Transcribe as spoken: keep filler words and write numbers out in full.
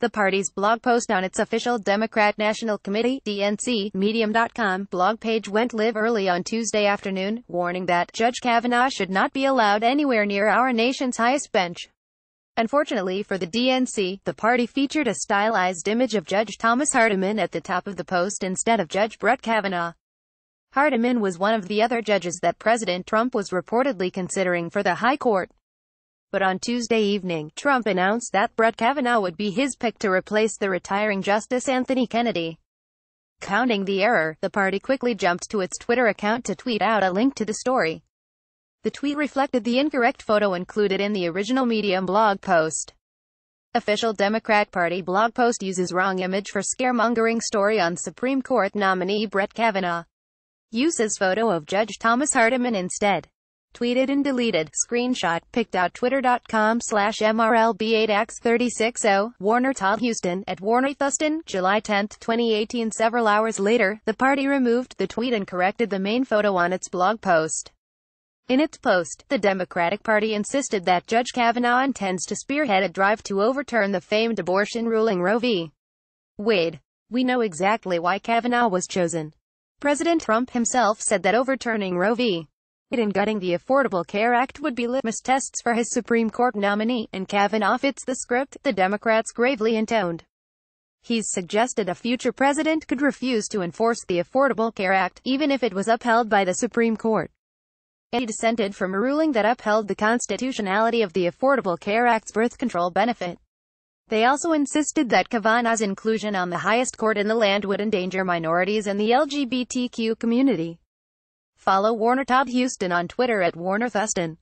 The party's blog post on its official Democrat National Committee (D N C) Medium dot com blog page went live early on Tuesday afternoon, warning that Judge Kavanaugh should not be allowed anywhere near our nation's highest bench. Unfortunately for the D N C, the party featured a stylized image of Judge Thomas Hardiman at the top of the post instead of Judge Brett Kavanaugh. Hardiman was one of the other judges that President Trump was reportedly considering for the high court. But on Tuesday evening, Trump announced that Brett Kavanaugh would be his pick to replace the retiring Justice Anthony Kennedy. Counting the error, the party quickly jumped to its Twitter account to tweet out a link to the story. The tweet reflected the incorrect photo included in the original Medium blog post. Official Democrat Party blog post uses wrong image for scaremongering story on Supreme Court nominee Brett Kavanaugh. Uses photo of Judge Thomas Hardiman instead. Tweeted and deleted. Screenshot picked out twitter dot com slash M R L B eight X three six zero, Warner Todd Huston, at Warner Huston, July tenth twenty eighteen. Several hours later, the party removed the tweet and corrected the main photo on its blog post. In its post, the Democratic Party insisted that Judge Kavanaugh intends to spearhead a drive to overturn the famed abortion ruling Roe v. Wade. We know exactly why Kavanaugh was chosen. President Trump himself said that overturning Roe v. and gutting the Affordable Care Act would be litmus tests for his Supreme Court nominee, and Kavanaugh fits the script, the Democrats gravely intoned. He's suggested a future president could refuse to enforce the Affordable Care Act, even if it was upheld by the Supreme Court. And he dissented from a ruling that upheld the constitutionality of the Affordable Care Act's birth control benefit. They also insisted that Kavanaugh's inclusion on the highest court in the land would endanger minorities and the L G B T Q community. Follow Warner Todd Huston on Twitter at Warner Huston.